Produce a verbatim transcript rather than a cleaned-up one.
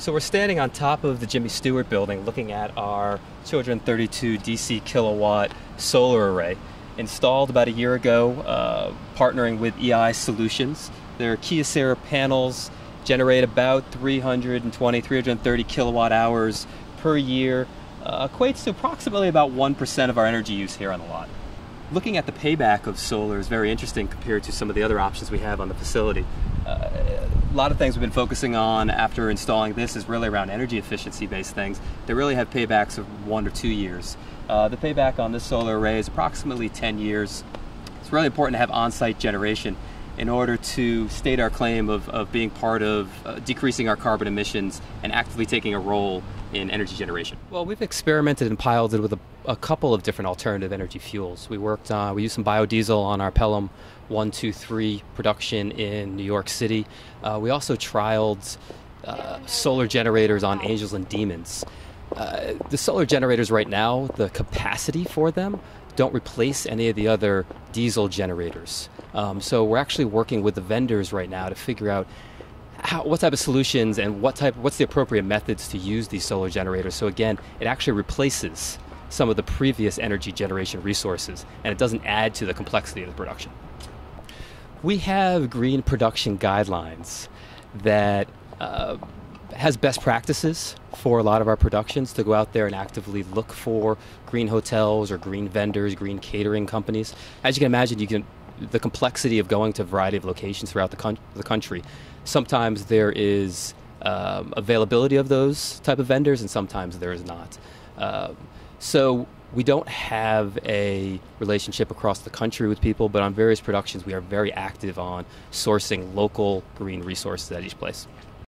So we're standing on top of the Jimmy Stewart building looking at our Children thirty-two D C kilowatt solar array, installed about a year ago, uh, partnering with E I Solutions. Their Kyocera panels generate about three hundred twenty, three hundred thirty kilowatt hours per year, uh, equates to approximately about one percent of our energy use here on the lot. Looking at the payback of solar is very interesting compared to some of the other options we have on the facility. Uh, a lot of things we've been focusing on after installing this is really around energy efficiency-based things. They really have paybacks of one or two years. Uh, the payback on this solar array is approximately ten years. It's really important to have on-site generation in order to state our claim of, of being part of uh, decreasing our carbon emissions and actively taking a role in energy generation. Well, we've experimented and piloted with a, a couple of different alternative energy fuels. We worked on, we used some biodiesel on our Pelham one two three production in New York City. Uh, we also trialed uh, solar generators on Angels and Demons. Uh, the solar generators right now, the capacity for them don't replace any of the other diesel generators. Um, so we're actually working with the vendors right now to figure out how, what type of solutions and what type, what's the appropriate methods to use these solar generators. So again, it actually replaces some of the previous energy generation resources, and it doesn't add to the complexity of the production. We have green production guidelines that uh, has best practices for a lot of our productions to go out there and actively look for green hotels or green vendors, green catering companies. As you can imagine, you can, the complexity of going to a variety of locations throughout the, con the country, sometimes there is um, availability of those type of vendors and sometimes there is not. Uh, so we don't have a relationship across the country with people, but on various productions we are very active on sourcing local green resources at each place.